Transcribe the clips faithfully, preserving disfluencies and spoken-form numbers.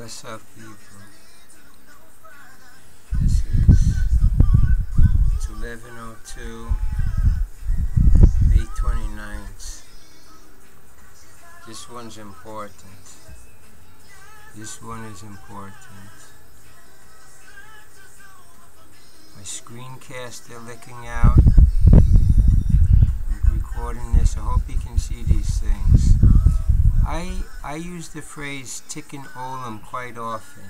What's up, people? This is eleven oh two, May twenty-ninth. This one's important. This one is important. My screencaster licking out. I'm recording this. I hope you can see these things. I I use the phrase Tikkun Olam quite often.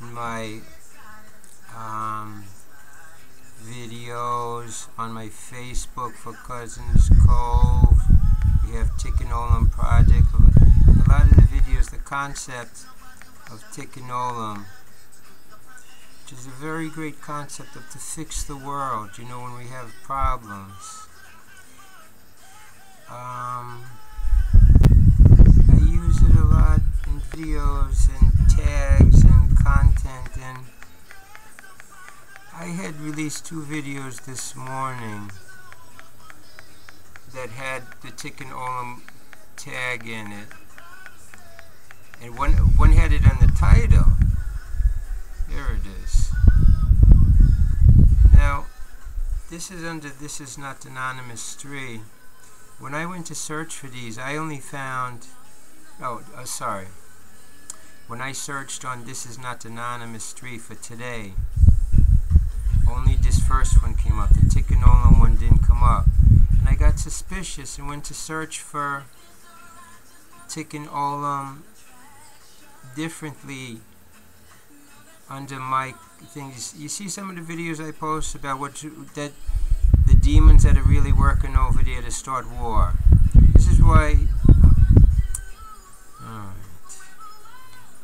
In my um, videos, on my Facebook for Cousins Cove, we have Tikkun Olam Project. In a lot of the videos, the concept of Tikkun Olam, which is a very great concept of to fix the world, you know, when we have problems. Um, I use it a lot in videos and tags and content, and I had released two videos this morning that had the Tikkun Olam tag in it, and one, one had it on the title. There it is. Now, this is under This Is Not Anonymous three. When I went to search for these, I only found, oh, uh, sorry. When I searched on This Is Not Anonymous three for today, only this first one came up. The Tikkun Olam one didn't come up. And I got suspicious and went to search for Tikkun Olam differently under my things. You see some of the videos I post about what you, that the demons that are really working over there to start war. This is why. Alright.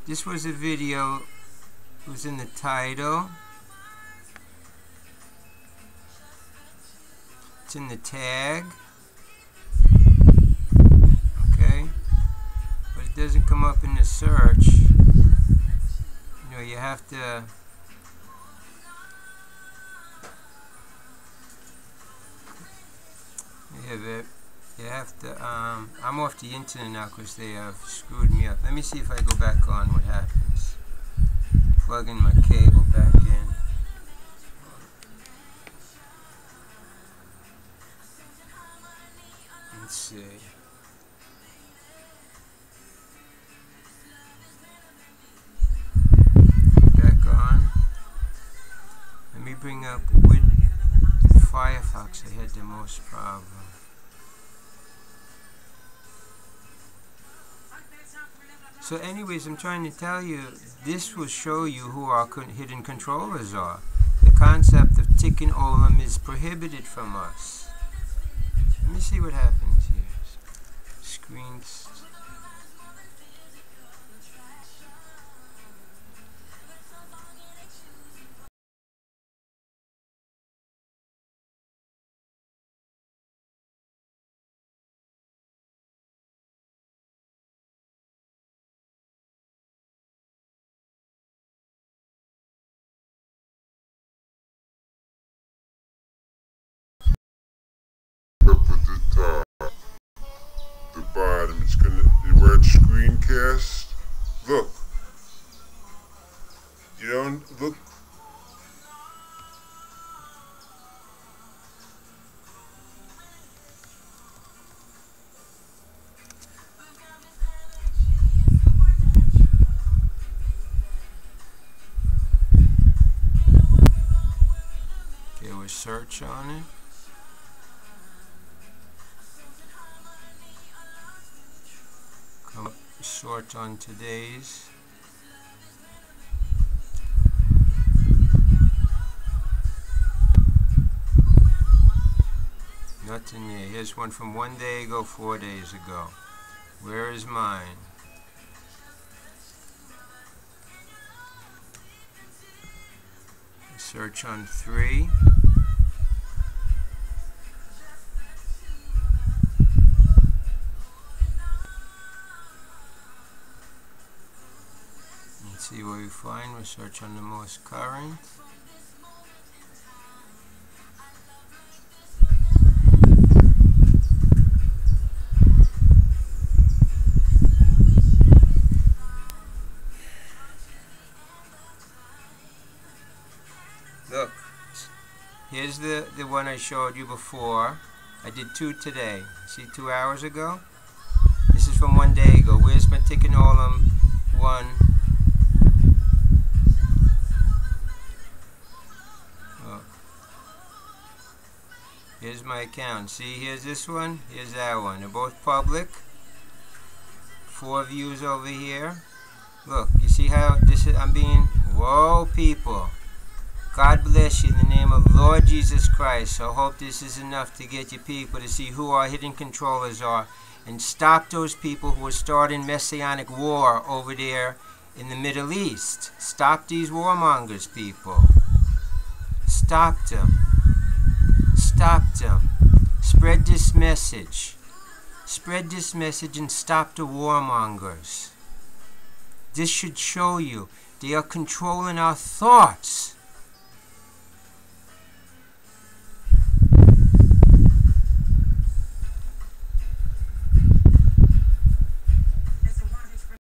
This was a video. It was in the title. It's in the tag. Okay. But it doesn't come up in the search. You know, you have to. Yeah, you have to, um, I'm off the internet now because they have screwed me up. Let me see if I go back on what happens. Plug in my cable back in. Let's see. Back on. Let me bring up Wid Firefox. I had the most problem. So anyways, I'm trying to tell you, this will show you who our con hidden controllers are. The concept of Tikkun Olam is prohibited from us. Let me see what happens here. Screens. Screencast. Look. You don't look. Okay, we'll search on it. Short on today's. Nothing here. Here's one from one day ago, four days ago. Where is mine? Search on three. See what we find. We'll search on the most current. is the, the one I showed you before. I did two today. See, two hours ago? This is from one day ago. Where's my Tikkun Olam one? Oh. Here's my account. See, here's this one, here's that one. They're both public. Four views over here. Look, you see how this is, I'm being, whoa, people. God bless you in the name of Lord Jesus Christ. I hope this is enough to get you people to see who our hidden controllers are and stop those people who are starting messianic war over there in the Middle East. Stop these warmongers, people. Stop them. Stop them. Spread this message. Spread this message and stop the warmongers. This should show you they are controlling our thoughts.